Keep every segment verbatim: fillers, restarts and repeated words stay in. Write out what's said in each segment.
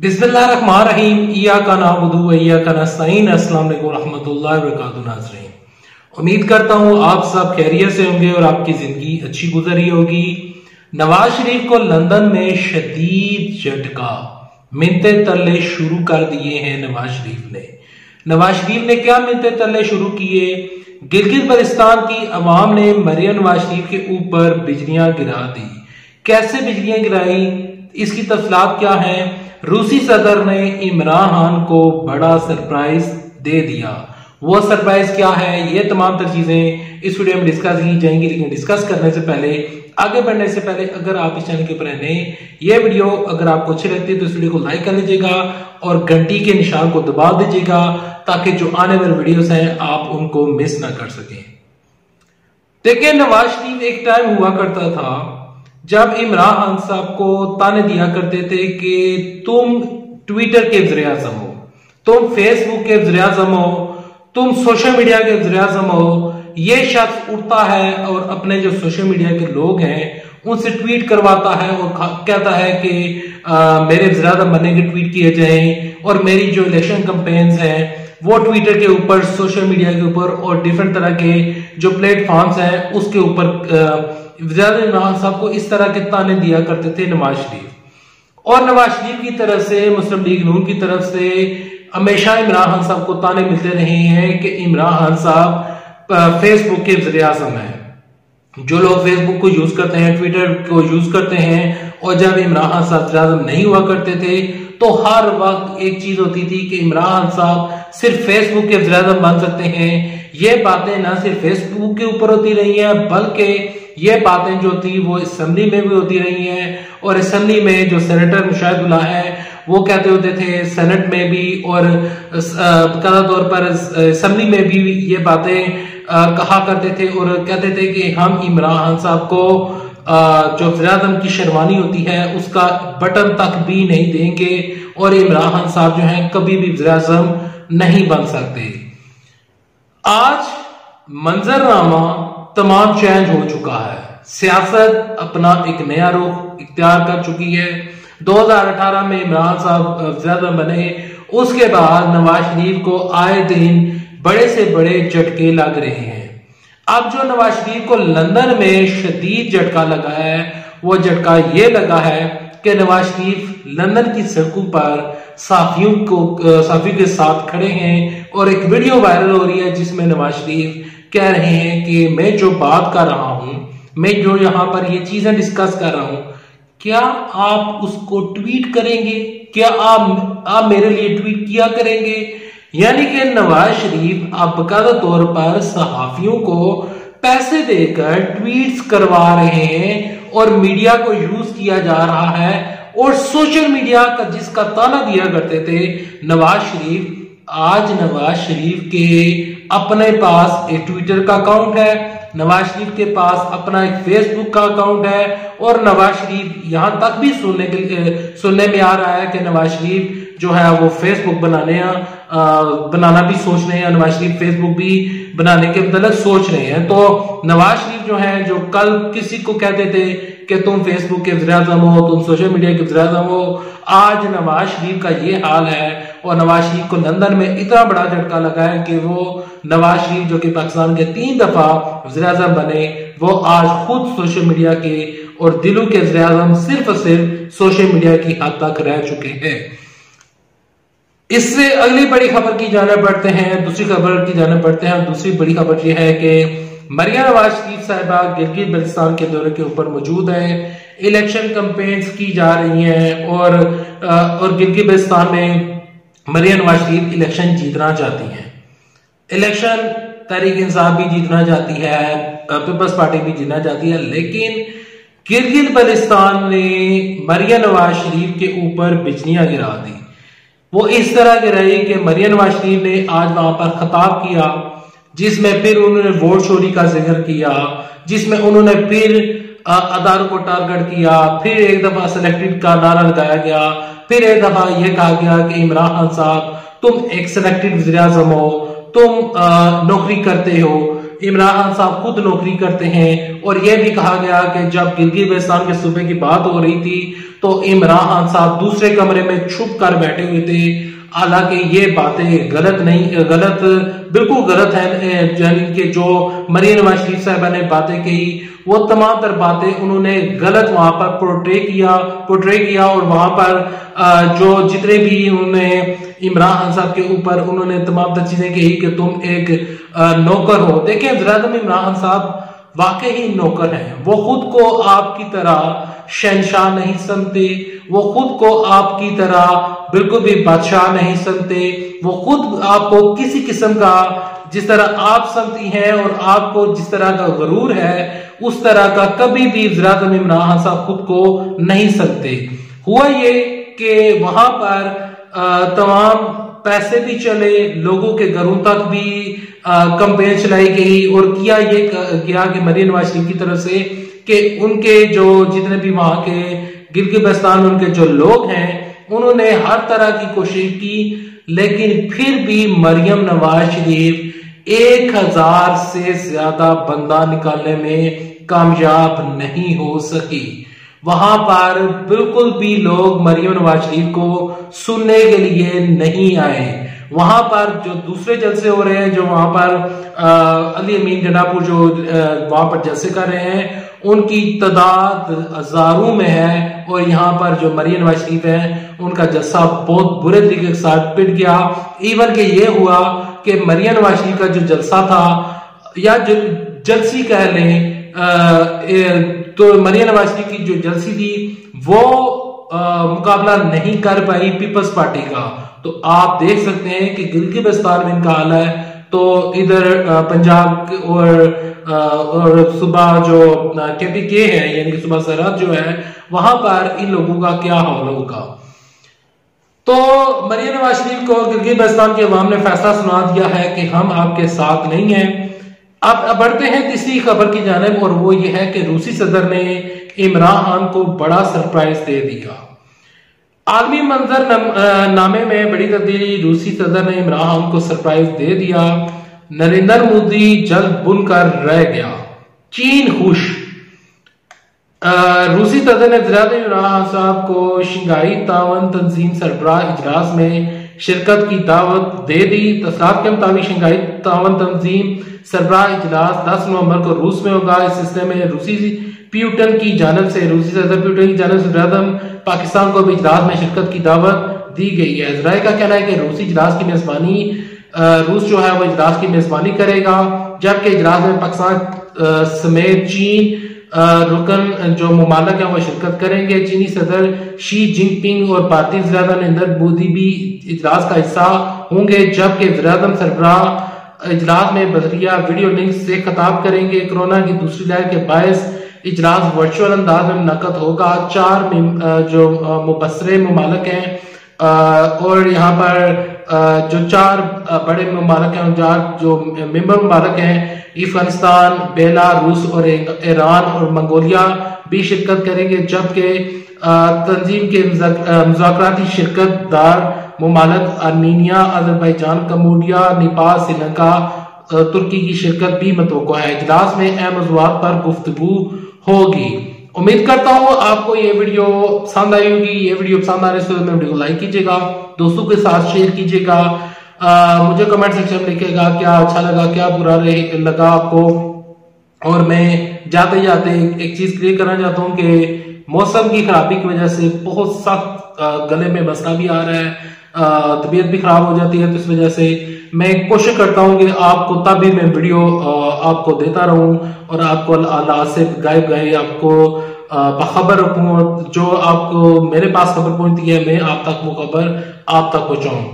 बिस्मिल्लाहिर्रहमानिर्रहीम इय्याका नअबुदु व इय्याका नस्तईन। अस्सलाम वालेकुम रहमतुल्लाहि व बरकातुहू नाज़रीन। उम्मीद करता हूँ आप सब खैरियत से होंगे और आपकी जिंदगी अच्छी गुजरी होगी। नवाज शरीफ को लंदन में शदीद झटका, मिन्ते तरले शुरू कर दिए हैं नवाज शरीफ ने। नवाज शरीफ ने क्या मिन्ते तरले शुरू किए? गिलगित बलतिस्तान की अवाम ने मरियम नवाज शरीफ के ऊपर बिजलियां गिरा दी। कैसे बिजलियां गिराई, इसकी तफसीलात क्या है? रूसी सदर ने इमरान खान को बड़ा सरप्राइज दे दिया। वो सरप्राइज क्या है, ये तमाम तर चीजें इस वीडियो में डिस्कस की जाएंगी। लेकिन डिस्कस करने से पहले, आगे बढ़ने से पहले, अगर आप इस चैनल के ऊपर नए, ये वीडियो अगर आपको अच्छी लगती है तो इस वीडियो को लाइक कर लीजिएगा और घंटी के निशान को दबा दीजिएगा ताकि जो आने वाले वीडियोस हैं आप उनको मिस ना कर सकें। देखिए, नवाज शरीफ एक टाइम हुआ करता था जब इमरान खान साहब को ताने दिया करते थे कि तुम ट्विटर के जरिए आजम हो, तुम फेसबुक के जरिए आजम हो, तुम सोशल मीडिया के जरिए आजम हो। ये शख्स उठता है और अपने जो सोशल मीडिया के लोग हैं उनसे ट्वीट करवाता है और कहता है कि आ, मेरे ज्यादा बनने के ट्वीट किए जाएं और मेरी जो इलेक्शन कैंपेन्स हैं वो ट्विटर के ऊपर, सोशल मीडिया के ऊपर और डिफरेंट तरह के जो प्लेटफॉर्म्स हैं उसके ऊपर ज्यादा इमरान साहब को इस तरह के ताने दिया करते थे नवाज शरीफ। और नवाज शरीफ की तरफ से, मुस्लिम लीग नूम की तरफ से हमेशा इमरान खान साहब को ताने मिलते रहे हैं कि इमरान खान साहब फेसबुक के वज़ीर आज़म है। जो लोग फेसबुक को यूज करते हैं, ट्विटर को यूज करते हैं, और जब इमरान खान साहब वज़ीर आज़म नहीं हुआ करते थे तो हर वक्त एक चीज होती थी कि इमरान खान साहब सिर्फ फेसबुक के वज़ीर आज़म बन सकते हैं। ये बातें ना सिर्फ फेसबुक के ऊपर होती रही हैं बल्कि ये बातें जो थी वो असम्बली में भी होती रही हैं। और असम्बली में जो सेनेटर मुशाहिद उल्लाह है वो कहते होते थे, सेनेट में भी और कदा तौर पर असम्बली में भी ये बातें कहा करते थे और कहते थे कि हम इमरान खान साहब को आ, जो वज़ीर-ए-आज़म की शेरवानी होती है उसका बटन तक भी नहीं देंगे और इमरान खान साहब जो हैं कभी भी वज़ीर-ए-आज़म नहीं बन सकते। आज मंजरनामा तमाम चेंज हो चुका है। सियासत अपना एक नया रुख इख्तियार कर चुकी है। दो हज़ार अठारह में इमरान साहब वज़ीर-ए-आज़म बने, उसके बाद नवाज शरीफ को आए दिन बड़े से बड़े झटके लग रहे हैं। अब जो नवाज शरीफ को लंदन में शदीद झटका लगा है वो झटका ये लगा है कि नवाज शरीफ लंदन की सड़कों पर साफियों को साफियों के साथ खड़े हैं और एक वीडियो वायरल हो रही है जिसमें नवाज शरीफ कह रहे हैं कि मैं जो बात कर रहा हूं, मैं जो यहाँ पर ये चीजें डिस्कस कर रहा हूं, क्या आप उसको ट्वीट करेंगे? क्या आप, आप मेरे लिए ट्वीट किया करेंगे? यानी कि नवाज शरीफ अब बकायदा तौर पर सहाफियों को पैसे देकर ट्वीट्स करवा रहे हैं और मीडिया को यूज किया जा रहा है। और सोशल मीडिया का जिसका ताना दिया करते थे नवाज शरीफ, आज नवाज शरीफ के अपने पास एक ट्विटर का अकाउंट है, नवाज शरीफ के पास अपना एक फेसबुक का अकाउंट है और नवाज शरीफ यहाँ तक भी सुनने के सुनने में आ रहा है कि नवाज शरीफ जो है वो फेसबुक बनाने या बनाना भी सोच रहे हैं, नवाज शरीफ फेसबुक भी बनाने के मतलब सोच रहे हैं। तो नवाज शरीफ जो है, जो कल किसी को कहते थे कि तुम फेसबुक के वज़ीर आज़म हो, तुम सोशल मीडिया के वज़ीर आज़म हो, आज नवाज शरीफ का ये हाल है। और नवाज शरीफ को लंदन में इतना बड़ा झटका लगा है कि वो नवाज शरीफ जो कि पाकिस्तान के तीन दफा वज़ीर आज़म बने, वो आज खुद सोशल मीडिया के और दिलों के वज़ीर आज़म सिर्फ और सिर्फ सोशल मीडिया की हद तक रह चुके हैं। इससे अगली बड़ी खबर की जानब बढ़ते हैं, दूसरी खबर की जानब बढ़ते हैं। दूसरी बड़ी खबर यह है कि मरियम नवाज शरीफ साहिबा गिलगित बल्तिस्तान के दौरे के ऊपर मौजूद है। इलेक्शन कैंपेन्स की जा रही हैं और और गिलगित बल्तिस्तान में मरियम नवाज शरीफ इलेक्शन जीतना चाहती हैं। इलेक्शन तहरीक इंसाफ भी जीतना चाहती है, पीपल्स पार्टी भी जीतना चाहती है, लेकिन गिलगित बल्तिस्तान ने मरियम नवाज शरीफ के ऊपर बिजलियां गिरा दी। वो इस तरह के रही कि मरियम नवाज शरीफ ने आज वहां पर खिताब किया जिसमें फिर उन्होंने वोट चोरी का जिक्र किया, जिसमें उन्होंने फिर अदालत को टारगेट किया, फिर एक दफा सिलेक्टेड का नारा लगाया गया, फिर एक दफा यह कहा गया कि इमरान खान साहब तुम एक सिलेक्टेड वज़ीर-ए-आज़म हो, तुम नौकरी करते हो। इमरान खान साहब खुद नौकरी करते हैं। और यह भी कहा गया कि जब गिलगित बलतिस्तान के सूबे की बात हो रही थी तो इमरान खान साहब दूसरे कमरे में छुप कर बैठे हुए थे। हालांकि ये बातें गलत नहीं गलत बिल्कुल गलत हैं, यानी कि जो मरियम नवाज शरीफ साहिबा ने बातें कही वो तमाम तर बातें उन्होंने गलत वहाँ पर पोर्ट्रे किया पोर्ट्रे किया और वहाँ पर जो जितने भी उन्होंने इमरान खान साहब के ऊपर उन्होंने तमाम तर चीज़ें कही कि तुम एक नौकर हो। देखें ज़रादम इमरान खान साहब वाकई ही नौकर हैं, वो खुद को आपकी तरह शहनशाह नहीं समझते, वो खुद को आपकी तरह बिल्कुल भी बादशाह नहीं समझते, वो खुद आपको किसी किस्म का जिस तरह आप समझती हैं और आपको जिस तरह का गुरूर है उस तरह का कभी भी ज़रादम इमरान खान साहब खुद को नहीं समझते। हुआ ये कि वहां पर तमाम पैसे भी चले, लोगों के घरों तक भी कंपेन चलाई गई और किया ये किया कि मरियम नवाज शरीफ की तरफ से कि उनके जो जितने भी वहां के गिलगित बलतिस्तान उनके जो लोग हैं उन्होंने हर तरह की कोशिश की, लेकिन फिर भी मरियम नवाज शरीफ एक हजार से ज्यादा बंदा निकालने में कामयाब नहीं हो सकी। वहां पर बिल्कुल भी लोग मरियम नवाज शरीफ को सुनने के लिए नहीं आए। वहां पर जो दूसरे जलसे हो रहे हैं, जो वहां पर आ, अली अमीन जनापुर जो वहां पर जलसे कर रहे हैं उनकी तादाद हजारों में है और यहाँ पर जो मरियम नवाज शरीफ है उनका जलसा बहुत बुरे तरीके के साथ पिट गया। इवन के ये हुआ कि मरियम नवाज शरीफ का जो जलसा था या जो जलसी कह लें आ, ए, तो मरियम नवाज शरीफ की जो जलसी थी वो आ, मुकाबला नहीं कर पाई पीपल्स पार्टी का। तो आप देख सकते हैं कि गिलगित बलतिस्तान में इनका हाल है तो इधर पंजाब और आ, और सुबह जो केपी के है यानी कि सुबह सरहद जो है वहां पर इन लोगों का क्या हाल होगा। तो मरियम नवाज शरीफ को गिलगित बलतिस्तान के अवाम ने फैसला सुना दिया है कि हम आपके साथ नहीं है। अब बढ़ते हैं तीसरी खबर की जानिब और वो ये है कि रूसी सदर ने इमरान खान को बड़ा सरप्राइज दे दिया। आलमी मंजर नामे में बड़ी तब्दीली, रूसी सदर ने इमरान खान को सरप्राइज दे दिया। नरेंद्र मोदी जल्द बुनकर रह गया, चीन खुश। रूसी सदर ने ज़रादम इमरान खान साहब को शंघाई तावन तंजीम सरबराह इजलास में शिरकत की दावत दे दी। तस्वीर के मुताबिक शंघाई तावन तंजीम सरबराह इजलास दस नवंबर को रूस में होगा। इस सिलसिले में रूसी पुतिन की जानब से रूसी सदर पुतिन की जानब से ज़रादम पाकिस्तान को भी इजलास में शिरकत की दावत दी गई है। इजराइल का कहना है कि रूसी इजलास की मेजबानी रूस जो है वो इजलास की मेजबानी करेगा, जबकि इजलास में पाकिस्तान समेत चीन रुकन जो ममालक है वो शिरकत करेंगे। चीनी सदर शी जिनपिंग और भारतीय नरेंद्र मोदी भी इजलास का हिस्सा होंगे, जबकि ज़रादम सरबराह इजलास में बजरिया वीडियो लिंक से खिताब करेंगे। कोरोना की दूसरी लहर के बायस इजलास वर्चुअल अंदाज में मुनक़द होगा। चार जो मुबसरे ममालक हैं और यहाँ पर जो चार बड़े ममालक हैं और जो मेंबर ममालक हैं अफगानिस्तान, बेलारूस और ईरान और मंगोलिया भी शिरकत करेंगे, जबकि तंजीम के मुज़ाकराती शिरकत दार मुमालक Armenia, Azerbaijan, Cambodia, Nepal, Sri Lanka, तुर्की की शिरकत भी मतवक़्क़ा है। इजलास में अहम मौज़ूआत पर गुफ्तगू होगी। उम्मीद करता हूँ आपको ये वीडियो पसंद आई होगी। ये वीडियो पसंद आने से वीडियो को लाइक कीजिएगा, दोस्तों के साथ शेयर कीजिएगा, मुझे कमेंट सेक्शन में लिखिएगा क्या अच्छा लगा क्या बुरा लगा आपको। और मैं जाते जाते एक चीज़ क्लियर करना चाहता हूँ कि मौसम की खराबी की वजह से बहुत सख्त गले में मसला भी आ रहा है, तबीयत भी खराब हो जाती है, तो इस वजह से मैं कोशिश करता हूँ कि आपको तब भी मैं वीडियो आपको देता रहूँ और आपको अल्लाह से गायब गायब आपको बखबर रखूँ और जो आपको मेरे पास खबर पहुँचती है मैं आप तक वो खबर आप तक पहुँचाऊँ।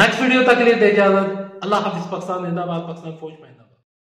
नेक्स्ट वीडियो तक के लिए दे इजाजत। अल्लाह हाफिज। पाकिस्तान जिंदाबाद, पाकिस्तान फौज में।